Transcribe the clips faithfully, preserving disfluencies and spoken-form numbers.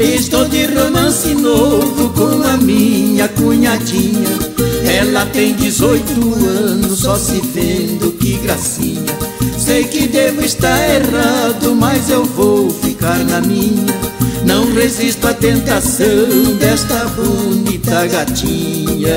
Estou de romance novo com a minha cunhadinha. Ela tem dezoito anos, só se vendo, que gracinha. Sei que devo estar errado, mas eu vou ficar na minha. Não resisto à tentação desta bonita gatinha.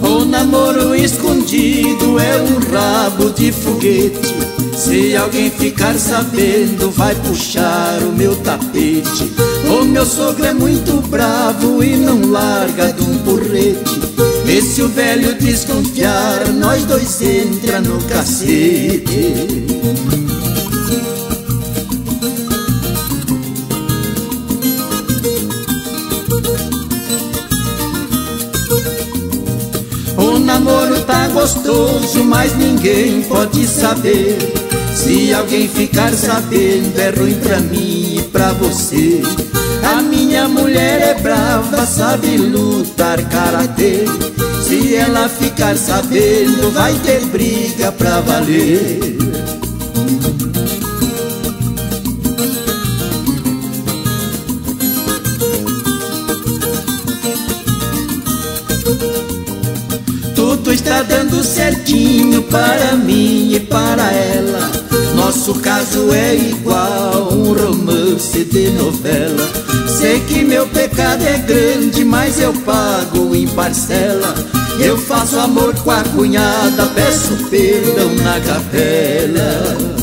O namoro escondido é um rabo de foguete. Se alguém ficar sabendo, vai puxar o meu tapete. O meu sogro é muito bravo e não larga de um porrete. E se o velho desconfiar, nós dois entra no cacete. O namoro tá gostoso, mas ninguém pode saber. Se alguém ficar sabendo, é ruim pra mim e pra você. A minha mulher é brava, sabe lutar karatê. Se ela ficar sabendo, vai ter briga pra valer. Tudo está dando certinho para mim e para ela. Nosso caso é igual um romance de novela. Sei que meu pecado é grande, mas eu pago em parcela. Eu faço amor com a cunhada, peço perdão na capela.